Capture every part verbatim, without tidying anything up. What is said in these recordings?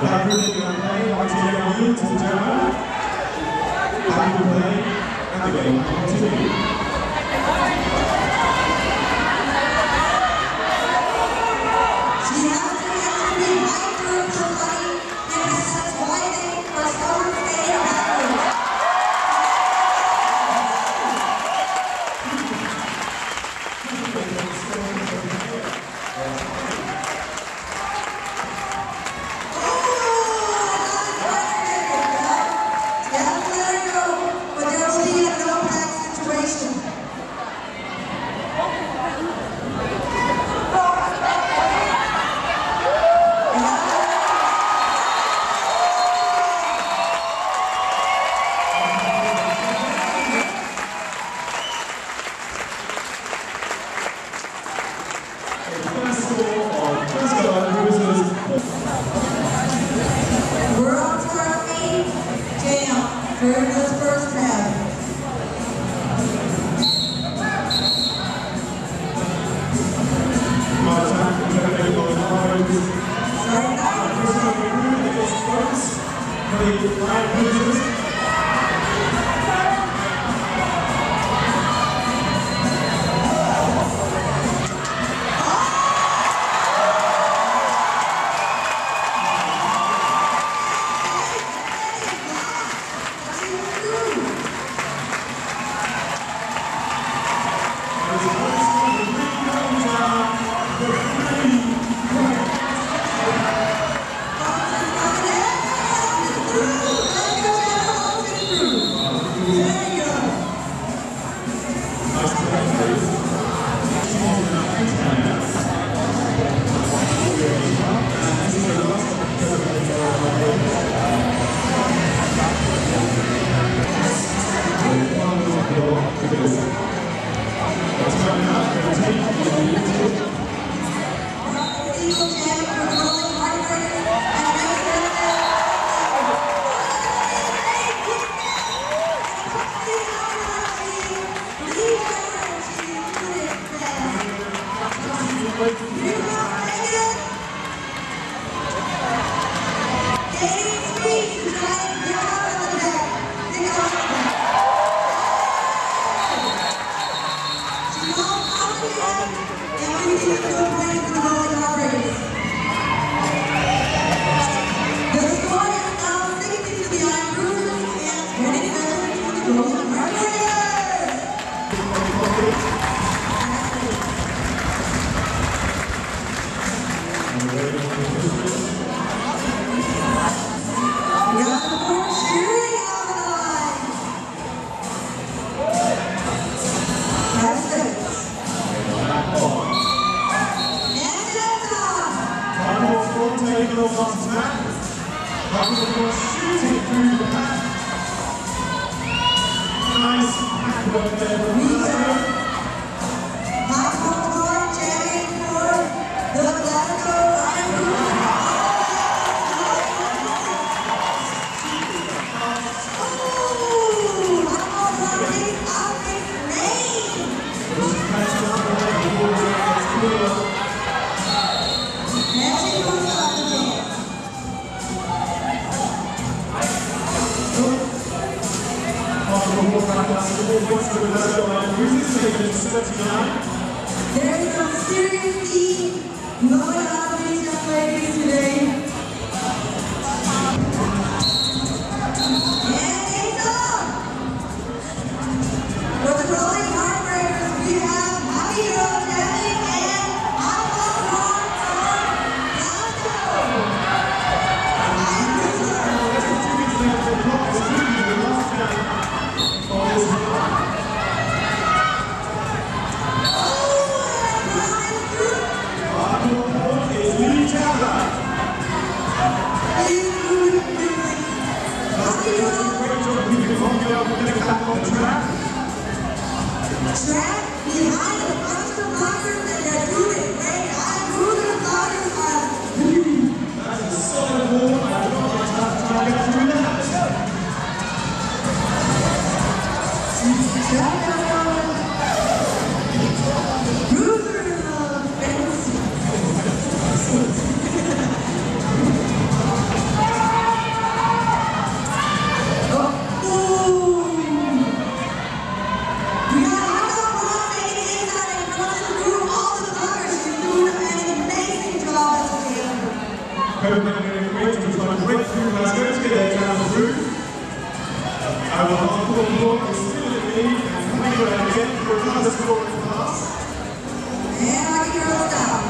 But happy with the play, I'd like to take a move to the gentleman. Happy play, and the game continues. women and in weight, I'm trying to break through Glasgow to get their down through. Our hardcore block is still in the lead, and coming around again for another scoring pass. Yeah, I can roll down.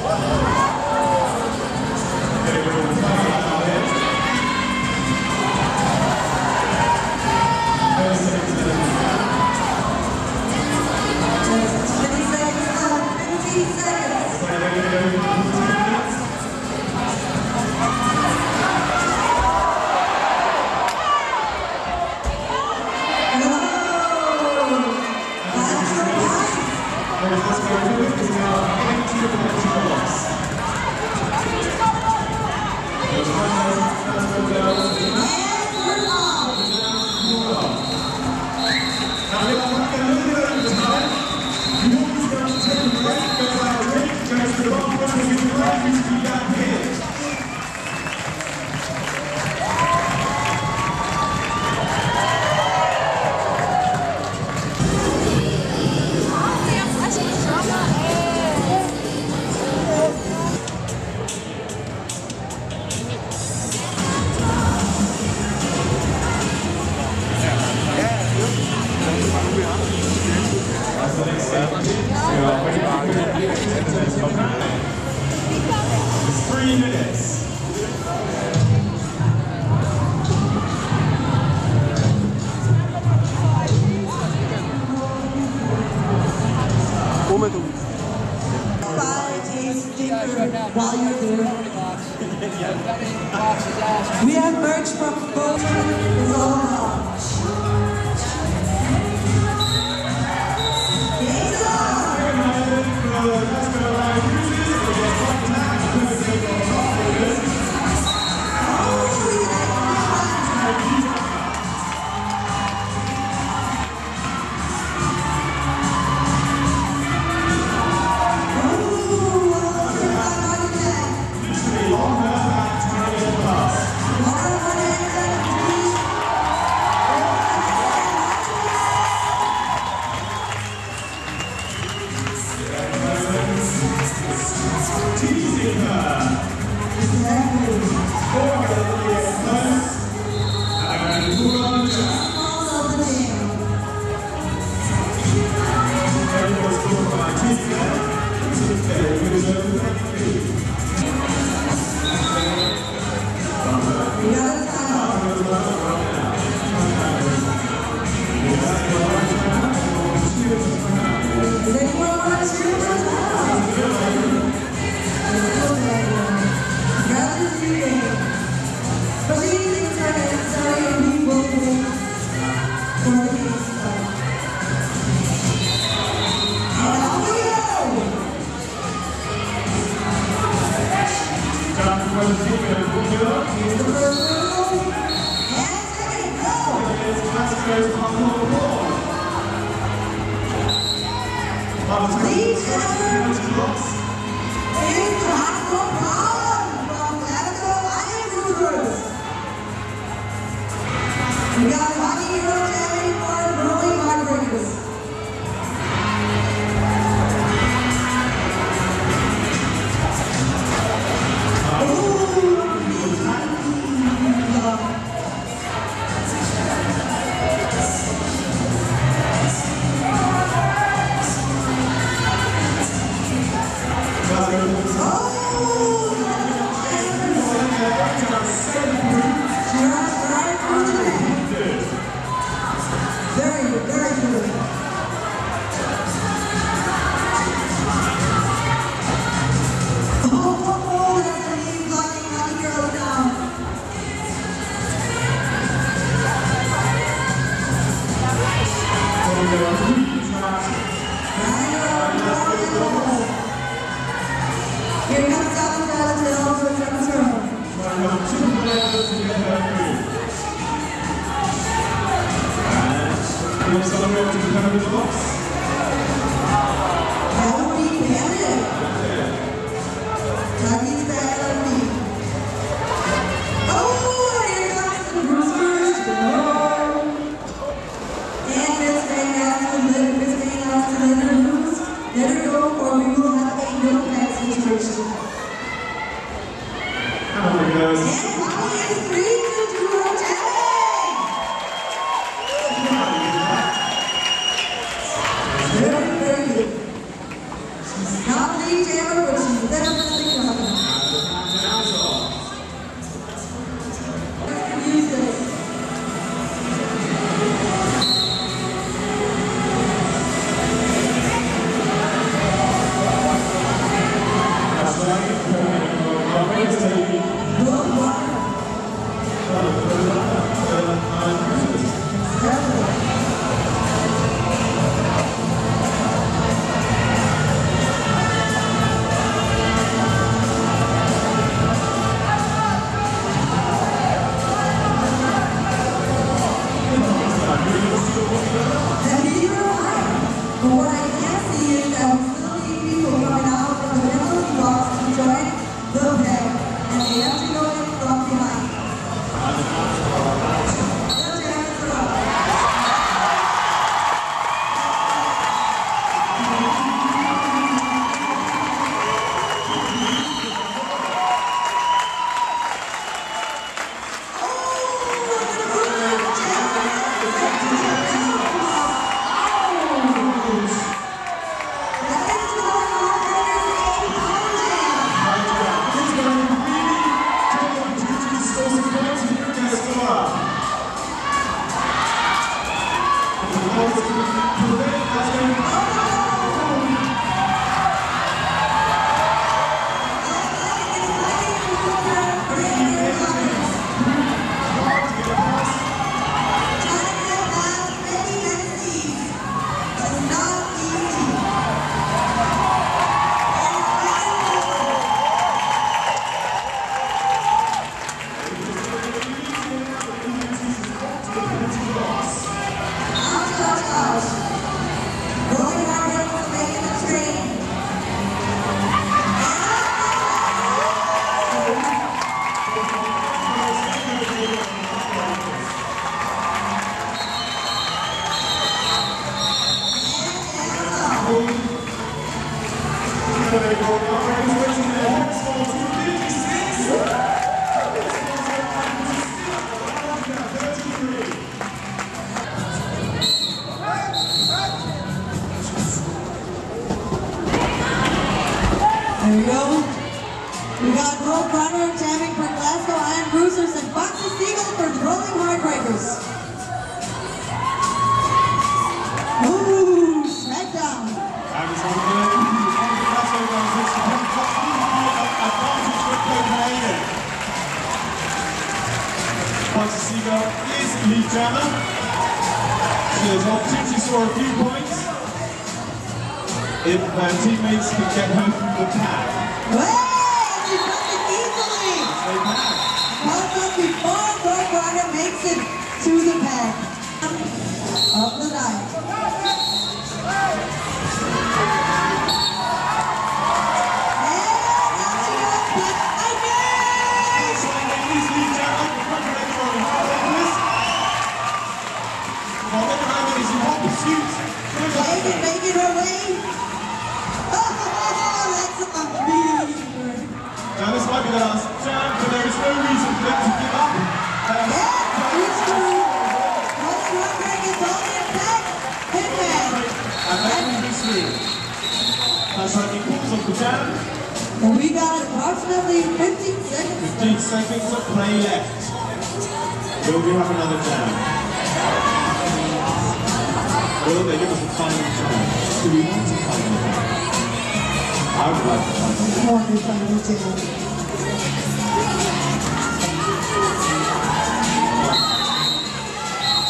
Getting all the time out of it. While you're there. We have merch from both. It's all merch. Game's Let her go, or we will have a no-pass situation. There we go. We got Road Runner jamming for Glasgow Iron Bruisers and Foxy Seagull for Rolling Heartbreakers. Ooh, smackdown. Foxy Seagull is the lead jammer. She has opportunities for a few points if my teammates can get home from the pack. Well, she does it easily! They can. One up before Road Runner makes it to the pack of the night. And now she has been finished! So ladies and gentlemen, congratulations on the highlanders. Now look around and it's in hot pursuit. Lady making her way. Now this might be the last jam, but there is no reason for them to give up. Um, yeah, it's true. What's wondering is only a pack, Hitman. And then we can see. That's how he pulls up the jam. And we got approximately fifteen seconds. fifteen seconds of play left. Will we have another jam? Will they give us a final jam? Do we want to final jam? I would like to find them. I want to find them too.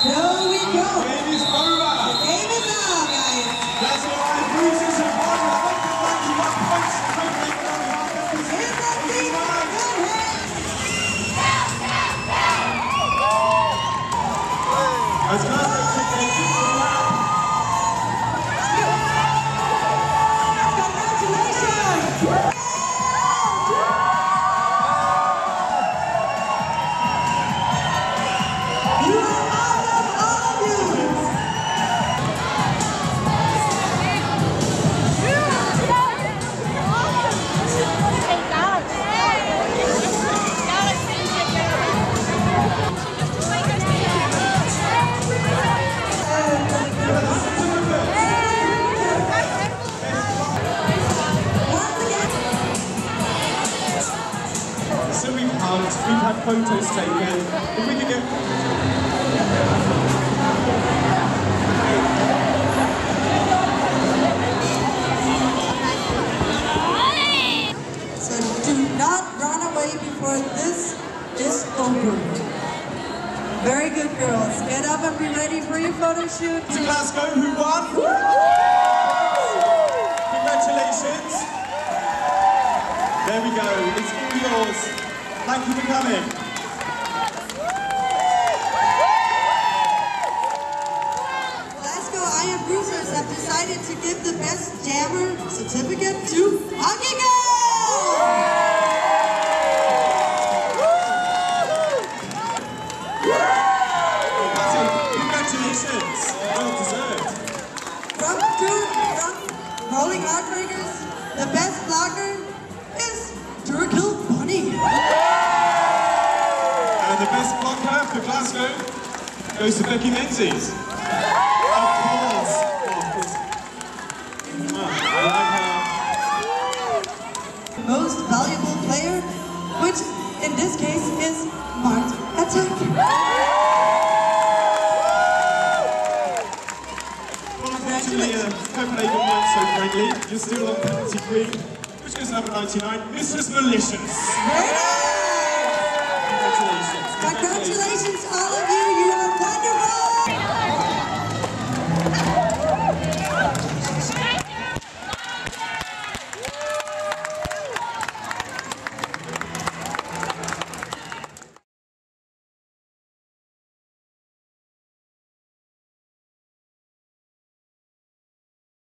There we go. The game is over. The game is over, guys. That's all right. Bruisers have won one hundred ninety-one points. Here's that team. Good hit. Let's go. Congratulations! that we've had, we've had photos taken. If we could get... So do not run away before this is over. Very good, girls. Get up and be ready for your photo shoot. To Glasgow, who won? Congratulations. There we go, it's all yours. Thank you for coming. Glasgow Iron Bruisers have decided to give the best jammer certificate to Hockey Congratulations, well deserved. From two, from Rolling Heartbreakers, the best blogger, and the best blocker for Glasgow goes to Becky Menzies. Of course. Of course. Oh, I like her. The most valuable player, which in this case is Mart Attack. Well, unfortunately, uh, Copenhagen weren't so friendly. You're still on penalty queen. Which goes number ninety-nine, Mistress Malicious. Congratulations. Congratulations, all of you. You are